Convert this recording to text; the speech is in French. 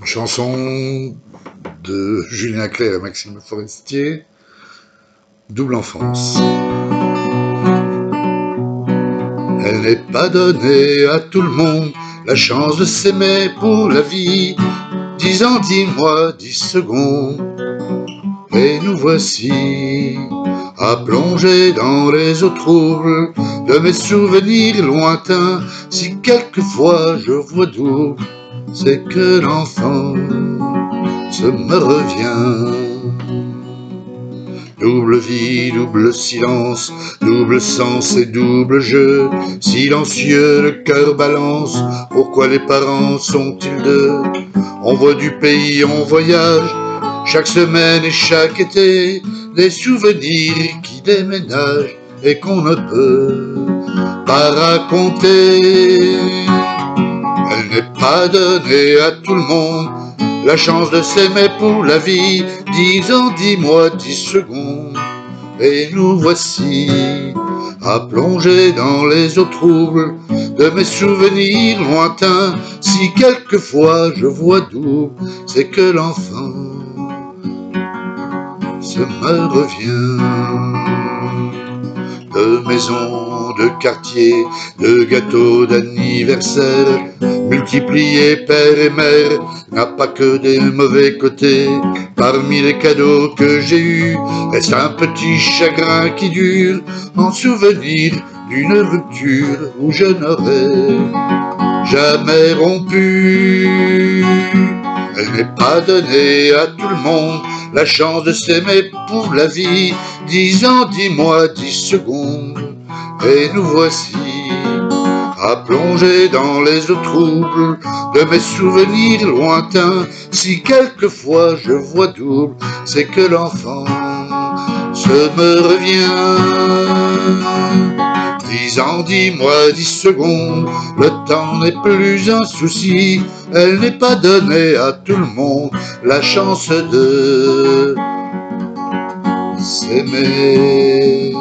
Une chanson de Julien Clerc et Maxime Le Forestier, Double enfance. Elle n'est pas donnée à tout le monde, la chance de s'aimer pour la vie. 10 ans, 10 mois, 10 secondes, et nous voici à plonger dans les eaux troubles de mes souvenirs lointains. Si quelquefois je vois double, c'est que l'enfance me revient. Double vie, double silence, double sens et double jeu. Silencieux, le cœur balance, pourquoi les parents sont-ils deux? On voit du pays, on voyage, chaque semaine et chaque été, des souvenirs qui déménagent et qu'on ne peut pas raconter. Elle n'est pas donnée à tout le monde, la chance de s'aimer pour la vie. 10 ans, 10 mois, 10 secondes, et nous voici à plonger dans les eaux troubles de mes souvenirs lointains. Si quelquefois je vois double, c'est que l'enfance me revient. De maisons, de quartiers, de gâteaux d'anniversaire, multiplier père et mère n'a pas que des mauvais côtés. Parmi les cadeaux que j'ai eus, reste un petit chagrin qui dure, en souvenir d'une rupture où je n'aurais jamais rompu. Elle n'est pas donnée à tout le monde, la chance de s'aimer pour la vie. 10 ans, 10 mois, 10 secondes, et nous voici à plonger dans les eaux troubles de mes souvenirs lointains. Si quelquefois je vois double, c'est que l'enfance me revient. 10 ans, 10 mois, 10 secondes, le temps n'est plus un souci. Elle n'est pas donnée à tout le monde, la chance de s'aimer.